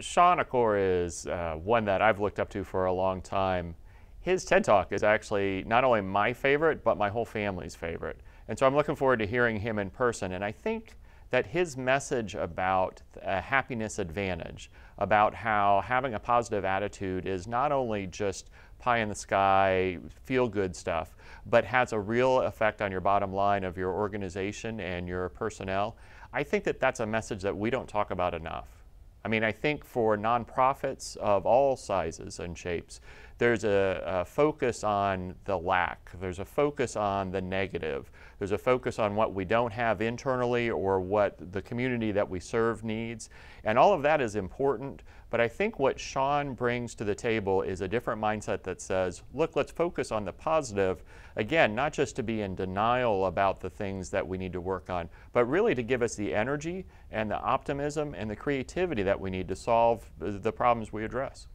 Shawn Achor is one that I've looked up to for a long time. His TED Talk is actually not only my favorite, but my whole family's favorite. And so I'm looking forward to hearing him in person. And I think that his message about a happiness advantage, about how having a positive attitude is not only just pie in the sky, feel good stuff, but has a real effect on your bottom line of your organization and your personnel, I think that that's a message that we don't talk about enough. I mean, I think for nonprofits of all sizes and shapes, there's a focus on the lack. There's a focus on the negative. There's a focus on what we don't have internally or what the community that we serve needs. And all of that is important, but I think what Shawn brings to the table is a different mindset that says, look, let's focus on the positive. Again, not just to be in denial about the things that we need to work on, but really to give us the energy and the optimism and the creativity that we need to solve the problems we address.